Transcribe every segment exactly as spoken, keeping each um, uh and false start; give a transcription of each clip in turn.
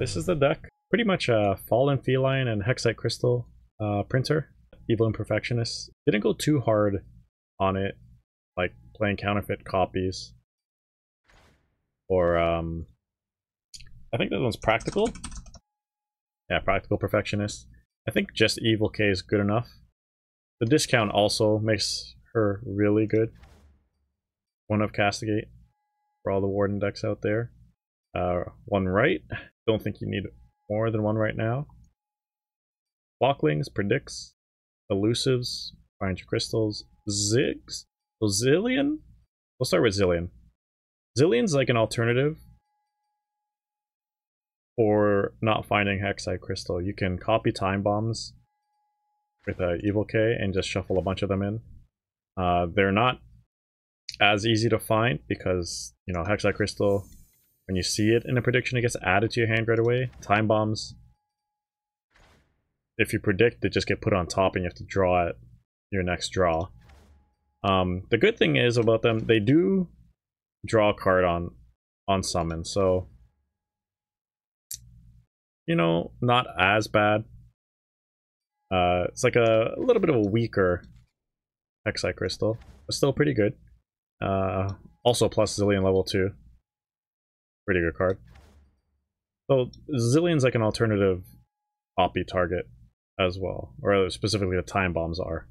This is the deck. Pretty much a Fallen Feline and Hexite Crystal uh, printer. Evil Imperfectionist. Didn't go too hard on it, like playing counterfeit copies. Or, um, I think this one's Practical. Yeah, Practical Perfectionist. I think just Evil K is good enough. The discount also makes her really good. One of Castigate for all the Warden decks out there. Uh, one right. Don't think you need more than one right now. Clocklings, Predicts, Elusives, Find Your Crystals, Ziggs, Zilean. We'll start with Zilean. Zilean's like an alternative for not finding Hexite Crystal. You can copy Time Bombs with uh, Evil K and just shuffle a bunch of them in. Uh, they're not as easy to find because, you know, Hexite Crystal, when you see it in a prediction, it gets added to your hand right away. Time Bombs, if you predict, they just get put on top and you have to draw it your next draw. Um, the good thing is about them, they do draw a card on, on summon, so, you know, not as bad. Uh, it's like a, a little bit of a weaker Hexite Crystal, but still pretty good. Uh, also plus Zilean level two. Pretty good card. So Zilean's like an alternative copy target as well, or specifically the Time Bombs are.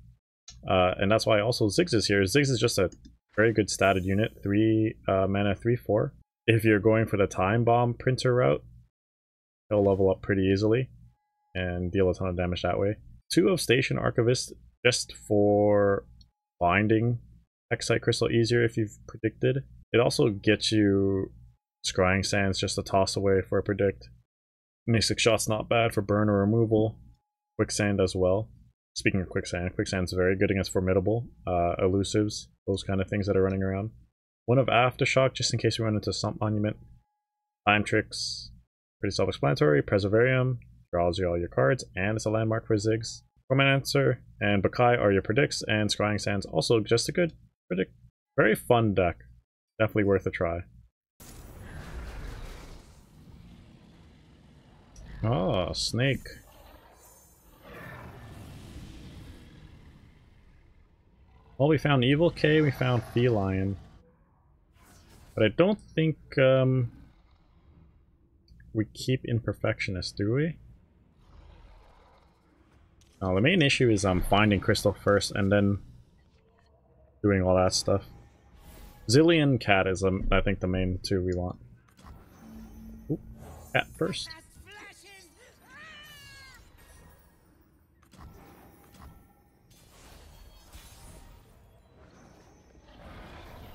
Uh, and that's why also Ziggs is here. Ziggs is just a very good statted unit, three uh, mana, three four. If you're going for the Time Bomb printer route, he'll level up pretty easily and deal a ton of damage that way. Two of Station Archivist just for finding Hexite Crystal easier if you've predicted. It also gets you Scrying Sands just to toss away for a predict. Mystic Shot's not bad for burn or removal. Quicksand as well. Speaking of Quicksand, Quicksand's very good against Formidable, uh, Elusives, those kind of things that are running around. One of Aftershock just in case we run into Sump Monument. Time Tricks, pretty self-explanatory. Preservarium draws you all your cards, and it's a landmark for Ziggs. Chronomancer and Bakai are your predicts, and Scrying Sands also just a good predict. Very fun deck. Definitely worth a try. Oh, snake. Well, we found Evil K, we found Feline. But I don't think um, we keep Imperfectionist, do we? No, the main issue is um, finding Crystal first and then doing all that stuff. Zilean, Cat is, um, I think, the main two we want. Ooh, Cat first.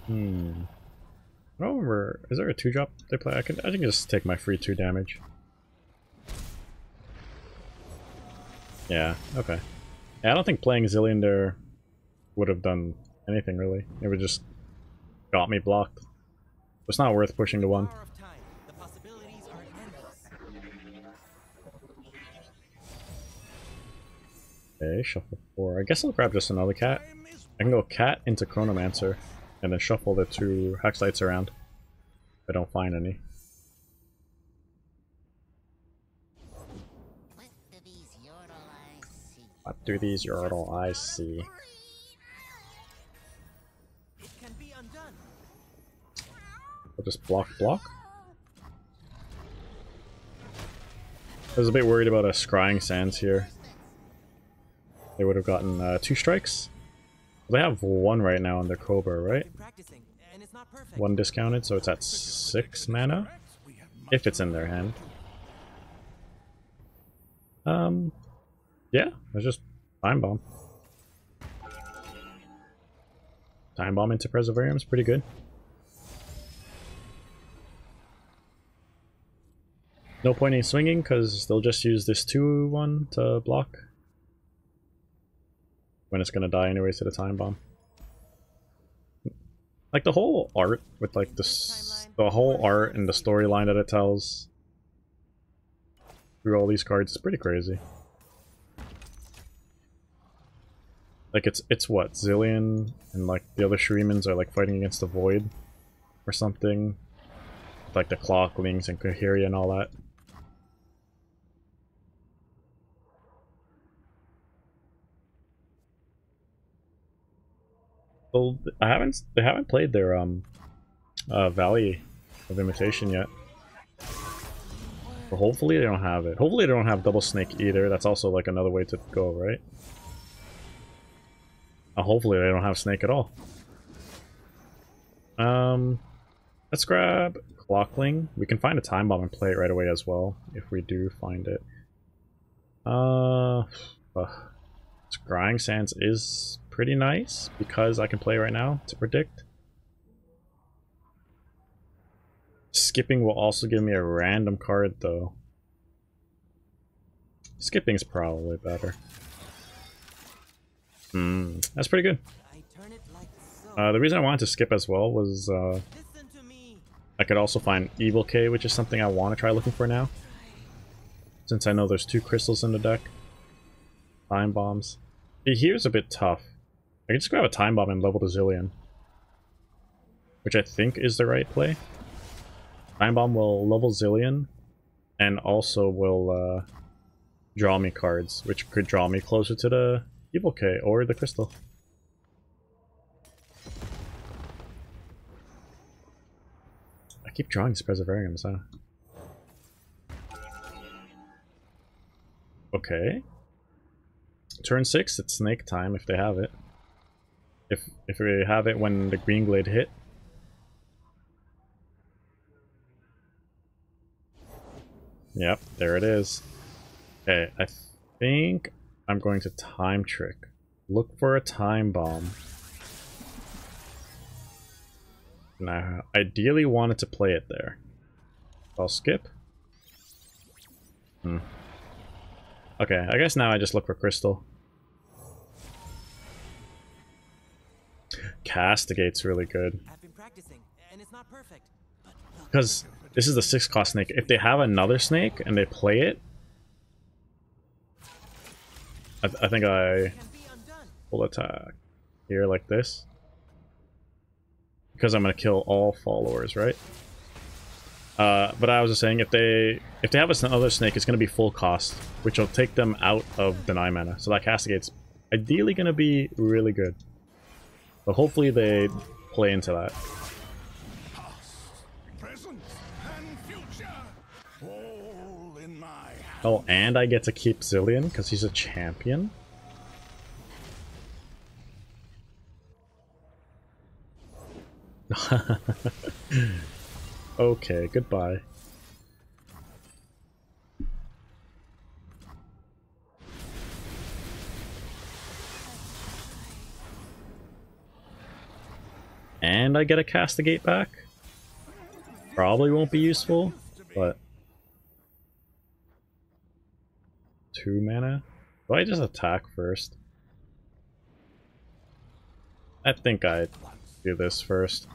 Hmm. I don't remember. Is there a two drop they play? I can. I can just take my free two damage. Yeah. Okay. Yeah, I don't think playing Zilean there would have done anything really. It would just got me blocked. It's not worth pushing to one. Okay. Shuffle four. I guess I'll grab just another Cat. I can go Cat into Chronomancer. And then shuffle the two Hexites around if I don't find any. What do these yordle eyes see? What do these yordle eyes see? It can be undone. I'll just block, block. I was a bit worried about a Scrying Sands here. They would have gotten uh, two strikes. They have one right now on their Cobra, right? One discounted, so it's at six mana, if it's in their hand. Um, yeah, let's just Time Bomb. Time Bomb into Preservarium is pretty good. No point in swinging, because they'll just use this two one to block. When it's gonna die anyways to the Time Bomb. Like the whole art with like this, the whole art and the storyline that it tells through all these cards is pretty crazy. Like it's it's what Zilean and like the other Shreemans are like fighting against the Void or something. Like the Clocklings and Kohiri and all that. Well, I haven't they haven't played their um uh Valley of Imitation yet. But hopefully they don't have it. Hopefully they don't have Double Snake either. That's also like another way to go, right? Uh, hopefully they don't have Snake at all. Um let's grab Clockling. We can find a time bomb and play it right away as well, if we do find it. Uh, uh Scrying Sands is pretty nice because I can play right now to predict. Skipping will also give me a random card though. Skipping's probably better. Hmm, that's pretty good. Uh, the reason I wanted to skip as well was uh, I could also find Evil K, which is something I want to try looking for now, since I know there's two crystals in the deck. Time bombs. Here's a bit tough. I can just grab a time bomb and level to Zilean, which I think is the right play. Time bomb will level Zilean and also will uh, draw me cards, which could draw me closer to the Evil K or the crystal. I keep drawing these Preservariums, huh? Okay. Turn six, it's snake time if they have it. If if we have it when the green glade hit. Yep, there it is. Okay, I think I'm going to time trick. Look for a time bomb. And I ideally wanted to play it there. I'll skip. Hmm. Okay, I guess now I just look for crystal. Castigate's really good. I've been practicing, and it's not perfect. Because this is the six cost snake. If they have another snake and they play it, I, th I think I will attack here like this. Because I'm gonna kill all followers, right? Uh, but I was just saying, if they if they have another snake, it's going to be full cost, which will take them out of the nine mana. So that Castigate's ideally going to be really good. But hopefully they play into that. Oh, and I get to keep Zilean because he's a champion. Okay, goodbye. And I get a Castigate back. Probably won't be useful, but... Two mana? Do I just attack first? I think I do this first.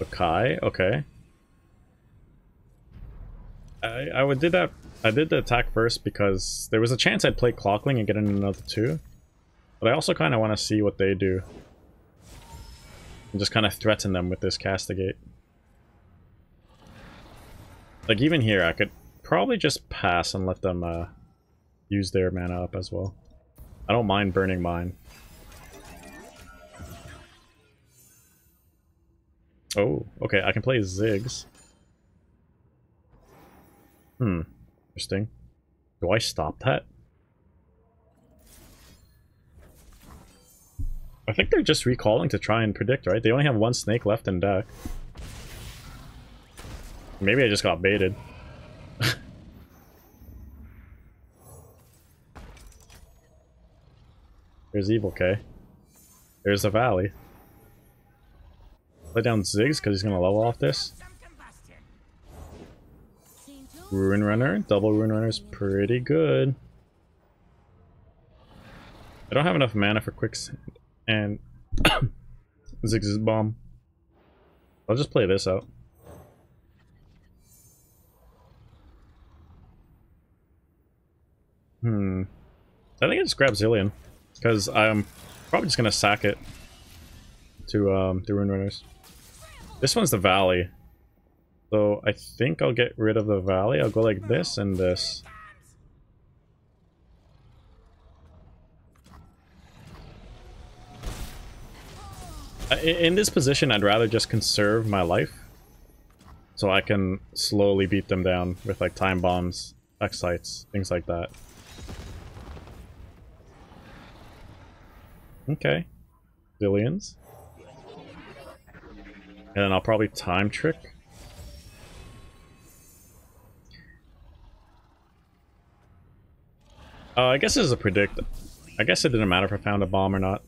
Bakai, okay. I I would did that I did the attack first because there was a chance I'd play Clockling and get in another two. But I also kinda wanna see what they do. And just kinda threaten them with this Castigate. Like even here I could probably just pass and let them uh use their mana up as well. I don't mind burning mine. Oh, okay, I can play Ziggs. Hmm, interesting. Do I stop that? I think they're just recalling to try and predict, right? They only have one snake left in deck. Maybe I just got baited. There's Evil K. There's the Valley. Let down Ziggs because he's going to level off this. Rune Runner. Double Rune Runner is pretty good. I don't have enough mana for Quicksand and Ziggs' Bomb. I'll just play this out. Hmm. I think I just grab Zilean because I'm probably just going to sack it to um, the Rune Runners. This one's the Valley, so I think I'll get rid of the Valley. I'll go like this and this. In this position, I'd rather just conserve my life, so I can slowly beat them down with like time bombs, Hexites, things like that. Okay, Zileans. And then I'll probably time trick. Uh, I guess this is a predict. I guess it didn't matter if I found a bomb or not.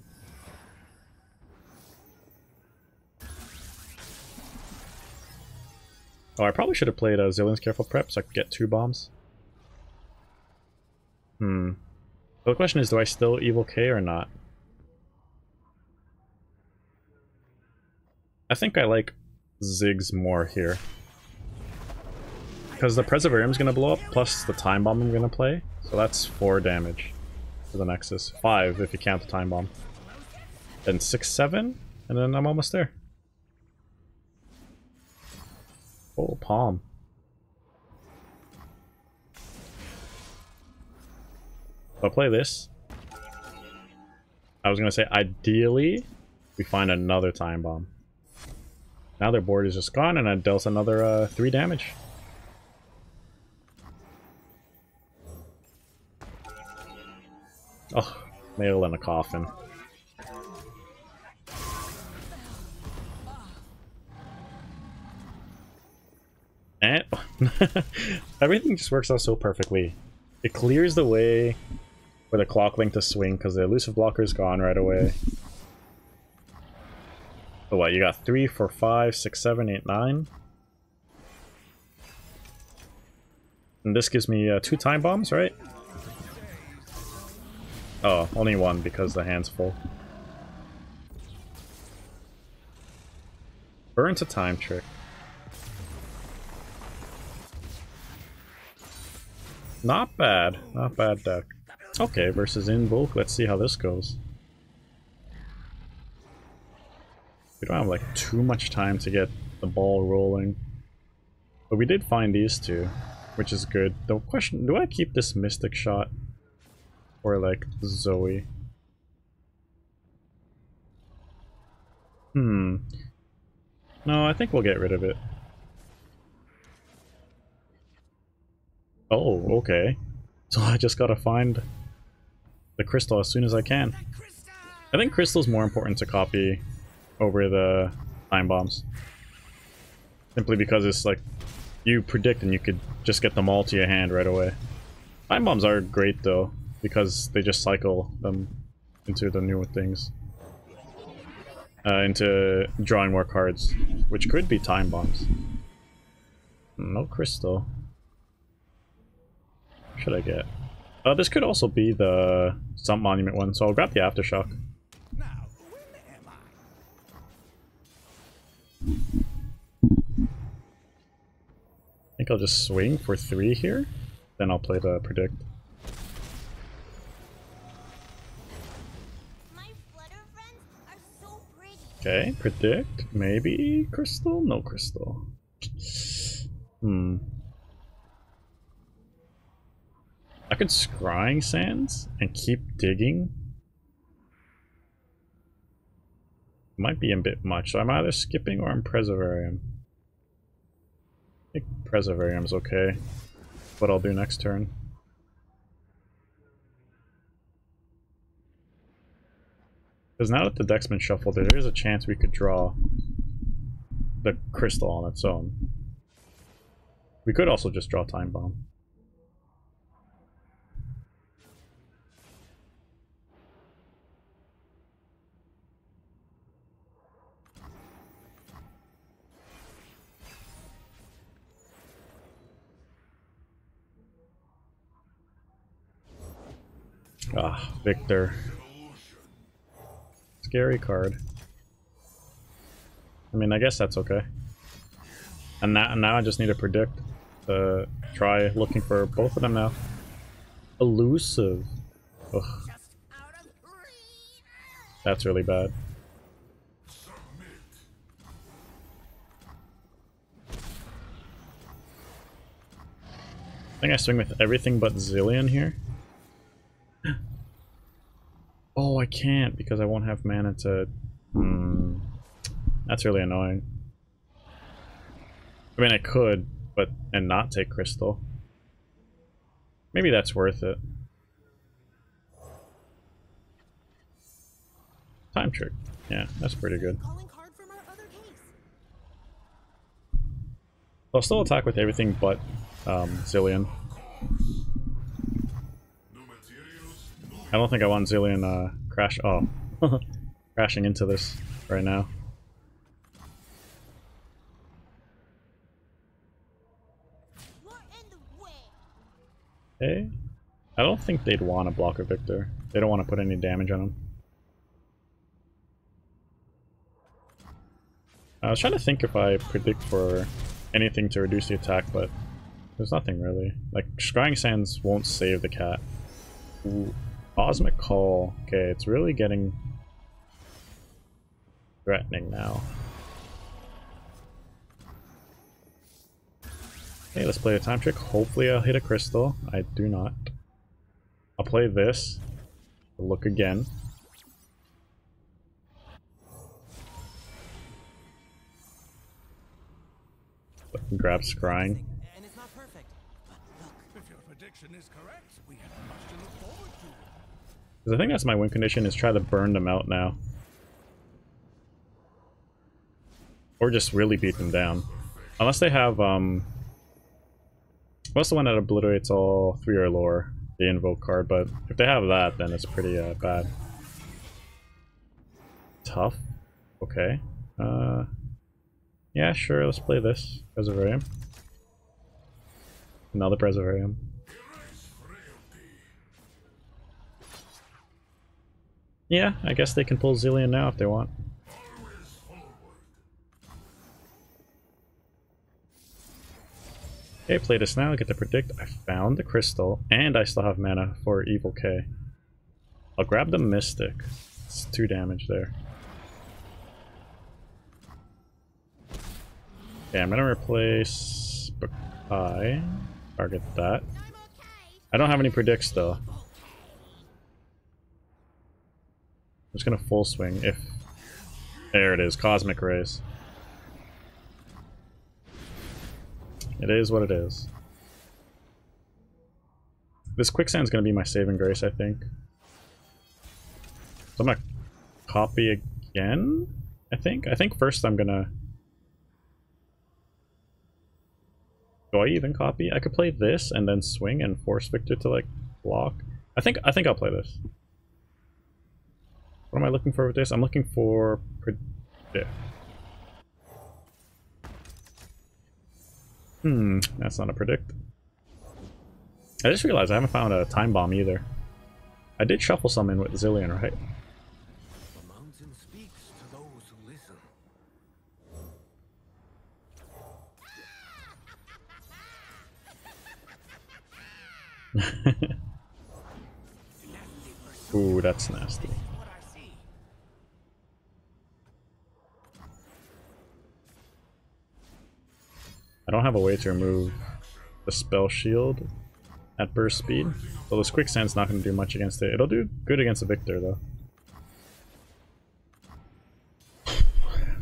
Oh, I probably should have played uh, Zilean's Careful Prep so I could get two bombs. Hmm. So the question is, do I still Evil K or not? I think I like Ziggs more here. Because the Preservarium is going to blow up, plus the Time Bomb I'm going to play. So that's four damage for the Nexus. Five if you count the Time Bomb. Then six, seven, and then I'm almost there. Oh, palm. I'll play this. I was going to say, ideally, we find another time bomb. Now their board is just gone, and I dealt another uh, three damage. Oh, nail in a coffin. Everything just works out so perfectly. It clears the way for the Clockling to swing because the elusive blocker is gone right away. So what, you got three, four, five, six, seven, eight, nine. And this gives me uh, two time bombs, right? Oh, only one because the hand's full. Burn to time trick. Not bad, not bad deck. Okay, versus in bulk, let's see how this goes. We don't have like too much time to get the ball rolling. But we did find these two, which is good. The question, do I keep this Mystic Shot? Or like Zoe? Hmm. No, I think we'll get rid of it. Oh, okay. So I just gotta find the crystal as soon as I can. I think crystal's more important to copy over the time bombs. Simply because it's like, you predict and you could just get them all to your hand right away. Time bombs are great though, because they just cycle them into the newer things. Uh, into drawing more cards, which could be time bombs. No crystal. Should I get? Uh, this could also be the Sump Monument one, so I'll grab the Aftershock. Now, where am I? I think I'll just swing for three here, then I'll play the predict. My flutter friends are so pretty. Okay, predict. Maybe crystal? No crystal. Hmm. I could Scrying Sands and keep digging. Might be a bit much. So I'm either skipping or I'm Preservarium. I think Preservarium's okay. What I'll do next turn. Because now that the deck's been shuffled, there is a chance we could draw the crystal on its own. We could also just draw Time Bomb. Ah, Victor. Scary card. I mean, I guess that's okay. And now, now I just need to predict. Uh, try looking for both of them now. Elusive. Ugh. That's really bad. I think I swing with everything but Zilean here. Oh, I can't because I won't have mana to. Hmm. That's really annoying. I mean, I could, but and not take Crystal. Maybe that's worth it. Time Trick. Yeah, that's pretty good. I'll still attack with everything but um, Zilean. I don't think I want Zilean uh, crash. Oh, crashing into this right now. Hey, I don't think they'd want to block a Victor. They don't want to put any damage on him. I was trying to think if I predict for anything to reduce the attack, but there's nothing really. Like, Scrying Sands won't save the cat. Ooh. Cosmic Call. Okay, it's really getting threatening now. Okay, let's play a Time Trick. Hopefully I'll hit a Crystal. I do not. I'll play this. Look again. Grab Scrying. And it's not perfect, but look. If your prediction is correct, we have much to look forward to. Because I think that's my win condition, is try to burn them out now. Or just really beat them down. Unless they have, um... what's the one that obliterates all three or lower? The Invoke card, but if they have that, then it's pretty uh, bad. Tough. Okay. Uh... Yeah, sure, let's play this. Preservarium. Another Preservarium. Yeah, I guess they can pull Zilean now if they want. Okay, play this now, get to predict. I found the Crystal, and I still have mana for Evil K. I'll grab the Mystic. It's two damage there. Okay, I'm gonna replace Bakai. Target that. I don't have any predicts though. I'm just gonna full swing if. There it is, Cosmic Race. It is what it is. This Quicksand's gonna be my saving grace, I think. So I'm gonna copy again, I think. I think first I'm gonna. Do I even copy? I could play this and then swing and force Victor to like block. I think I think I'll play this. What am I looking for with this? I'm looking for predict. Hmm, that's not a predict. I just realized I haven't found a time bomb either. I did shuffle some in with Zilean, right? The mountain speaks to those who listen. Ooh, that's nasty. I don't have a way to remove the spell shield at burst speed, so this Quicksand's not going to do much against it. It'll do good against a Victor though.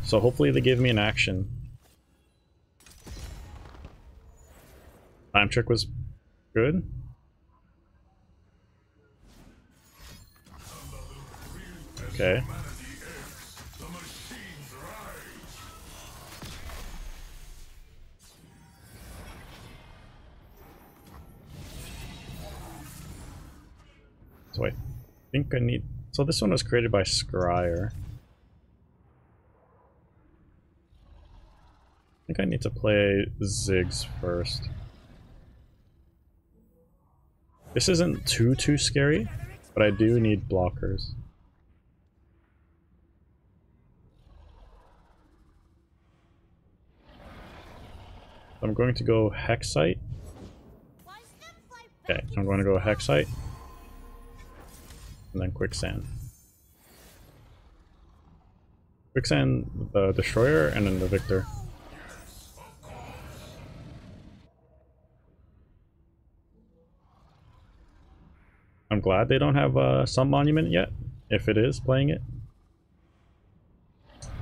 So hopefully they give me an action. Time Trick was good. Okay. So I think I need. So this one was created by Scryer. I think I need to play Ziggs first. This isn't too too scary, but I do need blockers. I'm going to go Hexite. Okay, I'm going to go Hexite. And then Quicksand. Quicksand, the Destroyer, and then the Victor. I'm glad they don't have uh, Sump Monument yet, if it is playing it.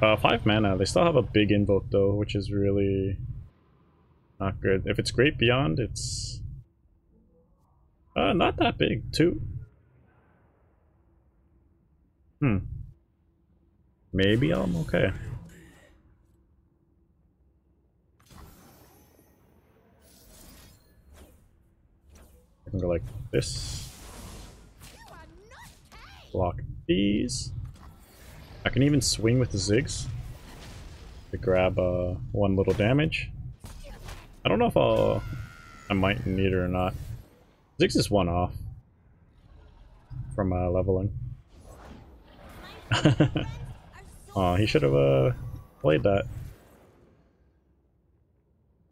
Uh, five mana. They still have a big invoke though, which is really not good. If it's Great Beyond, it's uh, not that big. Two. Hmm. Maybe I'm okay. I can go like this. Block these. I can even swing with the Ziggs to grab uh, one little damage. I don't know if I'll... I might need it or not. Ziggs is one off from uh, leveling. Aw, he should have uh, played that.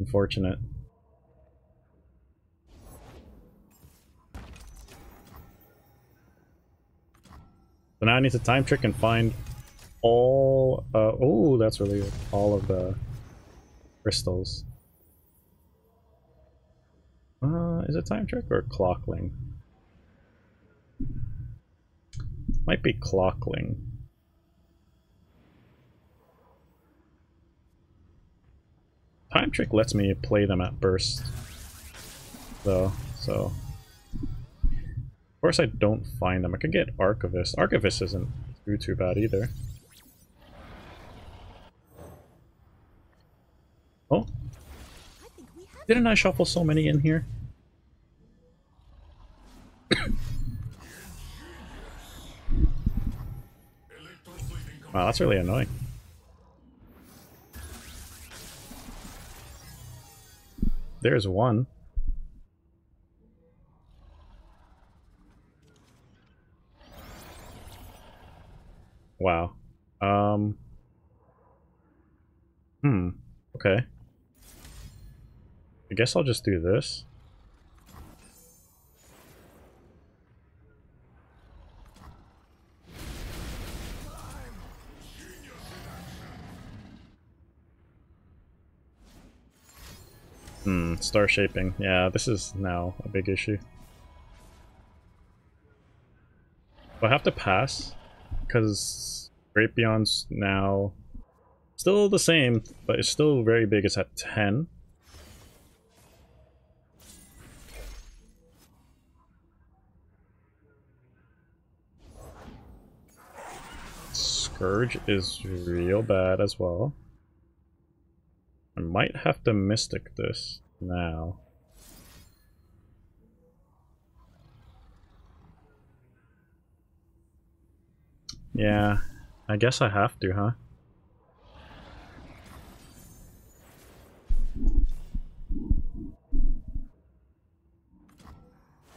Unfortunate. So now I need to time trick and find all. Uh, oh, that's really good. All of the crystals. Uh, is it time trick or clockling? Might be clockling. Time trick lets me play them at burst, though. So. Of course I don't find them. I could get Archivist. Archivist isn't too too bad either. Oh. Didn't I shuffle so many in here? Wow, that's really annoying. There's one. Wow. Um. Hmm. Okay. I guess I'll just do this. Hmm. Star shaping. Yeah, this is now a big issue. Do I have to pass? Because Great Beyond's now still the same, but it's still very big. It's at ten. Scourge is real bad as well. I might have to Mystic this now. Yeah, I guess I have to, huh?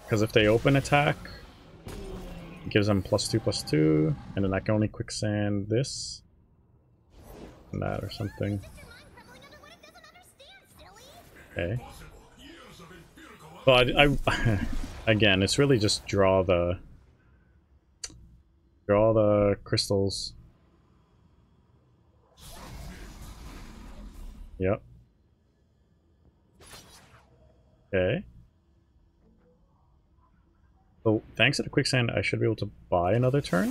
Because if they open attack, it gives them plus two, plus two, and then I can only quicksand this and that or something. Okay. But I, I again, it's really just draw the. All the crystals. Yep. Okay. So thanks to the quicksand, I should be able to buy another turn.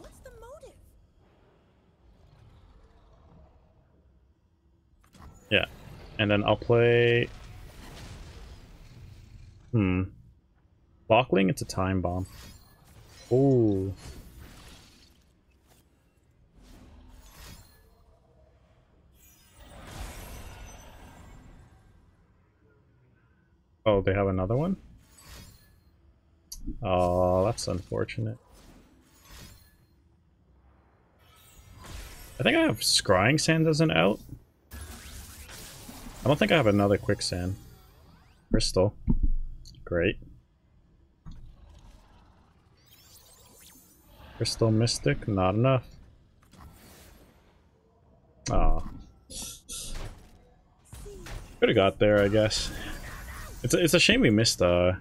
What's the motive? Yeah, and then I'll play. Hmm. Clockling, it's a time bomb. Ooh. Oh, they have another one? Oh, that's unfortunate. I think I have Scrying Sands as an out. I don't think I have another Quicksand Crystal. Great. Crystal Mystic, not enough. Aw. Could have got there, I guess. It's a, it's a shame we missed uh,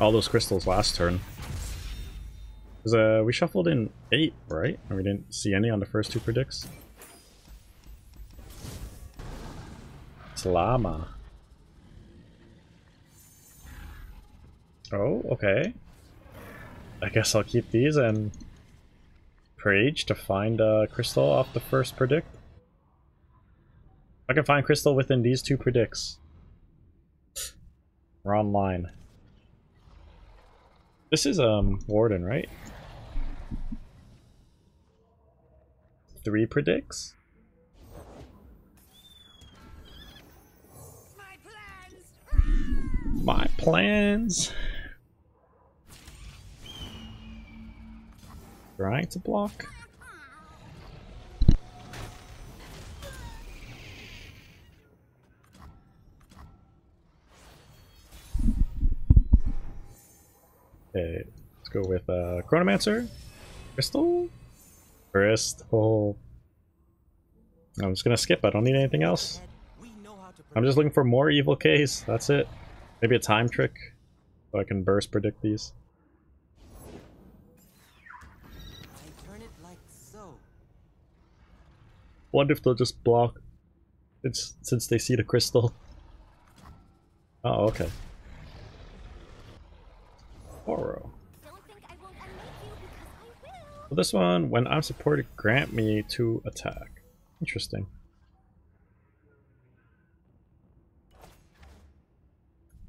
all those crystals last turn. Cause uh, we shuffled in eight, right? And we didn't see any on the first two predicts. It's llama. Oh, okay. I guess I'll keep these and Preach to find a crystal off the first predict. If I can find crystal within these two predicts, we're online. This is um Warden, right? Three predicts. My plans. My plans. Trying to block. Okay, let's go with uh, Chronomancer, Crystal, Crystal. I'm just gonna skip. I don't need anything else. I'm just looking for more evil Ks. That's it. Maybe a time trick, so I can burst predict these. Wonder if they'll just block it's since they see the crystal. Oh, okay. Oro. Well, this one, when I'm supported, grant me to attack. Interesting.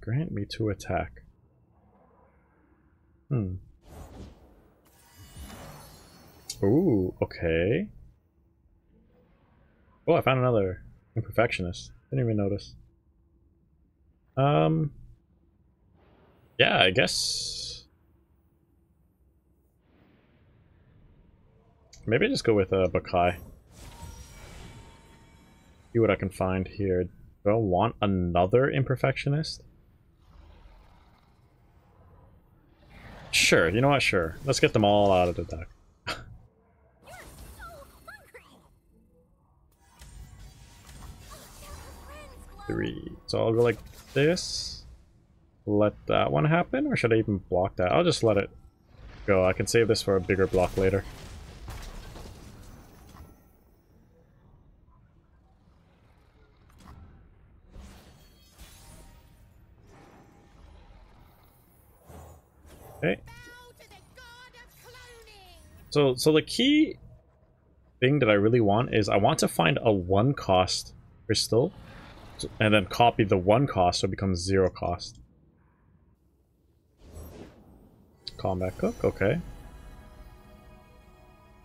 Grant me to attack. Hmm. Ooh, okay. Oh, I found another Imperfectionist. Didn't even notice. Um, yeah, I guess. Maybe I just go with uh, Bakai. See what I can find here. Do I want another Imperfectionist? Sure, you know what? Sure. Let's get them all out of the deck. Three. So I'll go like this, let that one happen, or should I even block that? I'll just let it go. I can save this for a bigger block later. Okay. So, so the key thing that I really want is I want to find a one cost crystal. And then copy the one cost so it becomes zero cost. Combat cook, okay.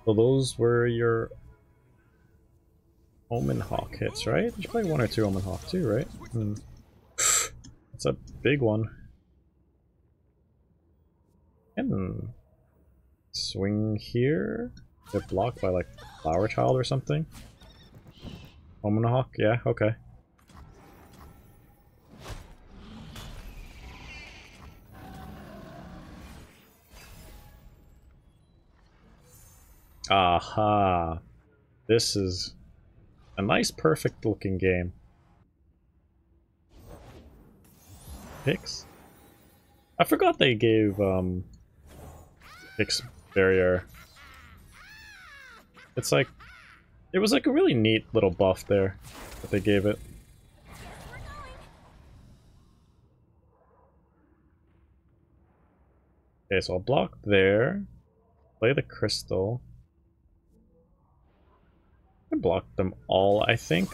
So those were your Omen Hawk hits, right? There's probably one or two Omen Hawk too, right? Mm. That's a big one. And swing here. They're blocked by like Flower Child or something. Omen Hawk, yeah, okay. Aha, this is a nice, perfect looking game. Hicks? I forgot they gave um, Hicks Barrier. It's like, it was like a really neat little buff there that they gave it. Okay, so I'll block there, play the crystal. Block them all, I think.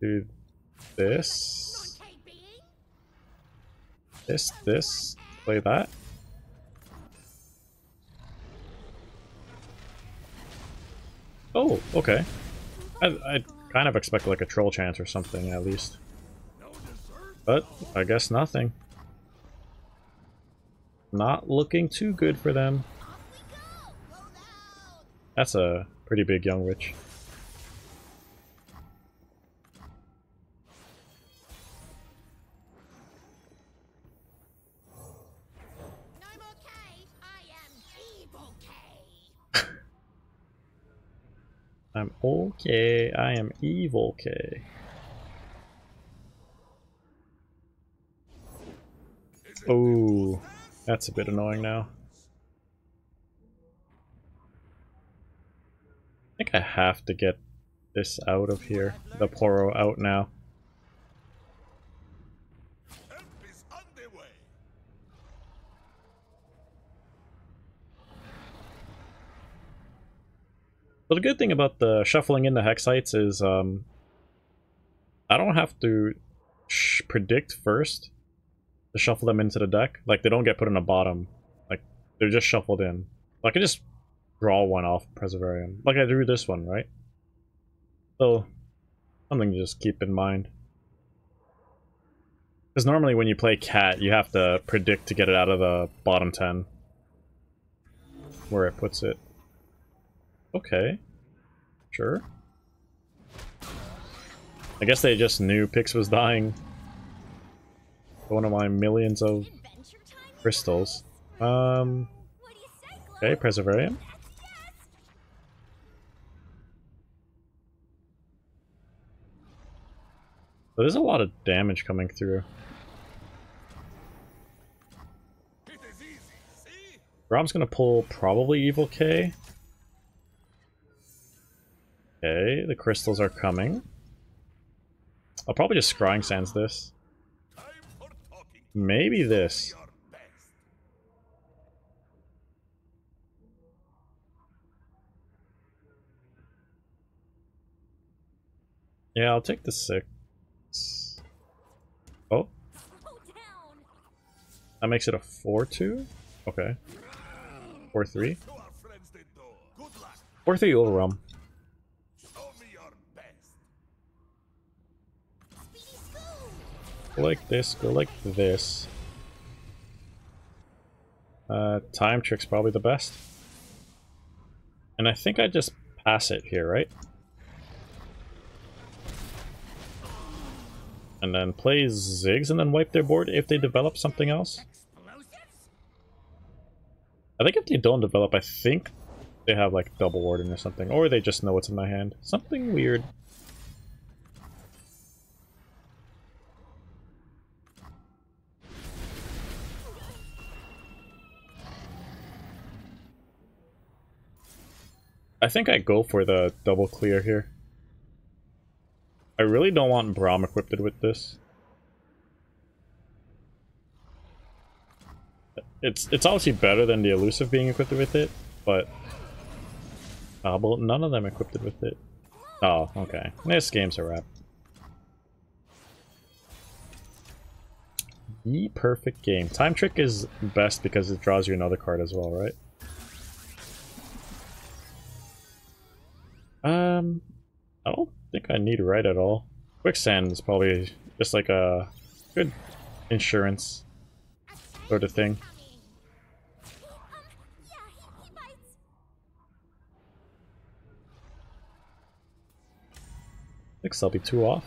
Do this. This, this. Play that. Oh, okay. I, I kind of expect like a troll chance or something at least. But I guess nothing. Not looking too good for them. That's a pretty big young witch. I'm okay. I am evil K. I'm okay. I am evil K. Oh, that's a bit annoying now. I think I have to get this out of here, the Poro out now. But the good thing about the shuffling into Hexites is um, I don't have to sh predict first to shuffle them into the deck. Like, they don't get put in the bottom. Like, they're just shuffled in. I can just draw one off Preservarium. Like I drew this one, right? So, something to just keep in mind. Because normally when you play Cat, you have to predict to get it out of the bottom ten. Where it puts it. Okay. Sure. I guess they just knew Pix was dying. One of my millions of crystals. Um... Okay, Preservarium. But there's a lot of damage coming through. Rob's gonna pull probably Evil K. Okay, the crystals are coming. I'll probably just Scrying Sands this. Maybe this. Yeah, I'll take the six. Oh. That makes it a four two? Okay. four three. four three overwhelm. Go like this, go like this. Uh, Time Tricks probably the best. And I think I just pass it here, right? And then play Ziggs and then wipe their board if they develop something else. I think if they don't develop, I think they have like double warding or something. Or they just know what's in my hand. Something weird. I think I go for the double clear here. I really don't want Braum equipped with this. It's it's obviously better than the Elusive being equipped with it, but uh, well, none of them equipped with it. Oh, okay. This game's a wrap. The perfect game. Time Trick is best because it draws you another card as well, right? Um, I don't think I need Right at all. Quicksand is probably just like a good insurance sort of thing. I'll be two off.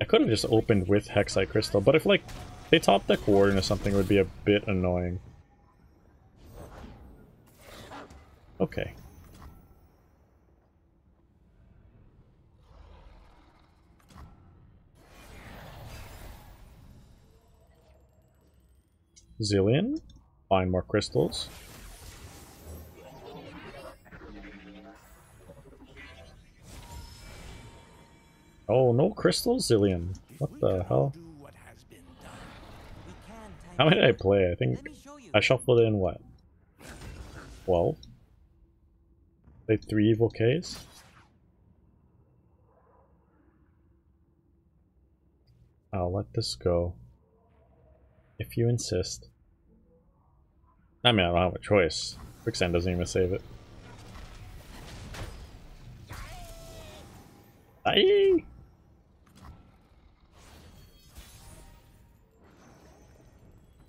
I could have just opened with Hexite Crystal, but if like they top deck Warden or something, it would be a bit annoying. Okay. Zilean, find more crystals. Oh, no crystals, Zilean. What the hell? How many did I play? I think I shuffled in what? twelve? Played three Evil Ks? I'll let this go. If you insist. I mean, I don't have a choice. Quicksand doesn't even save it. Aye.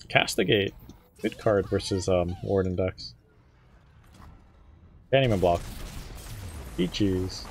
Castigate. Good card versus um, Warden decks. Can't even block. G G's.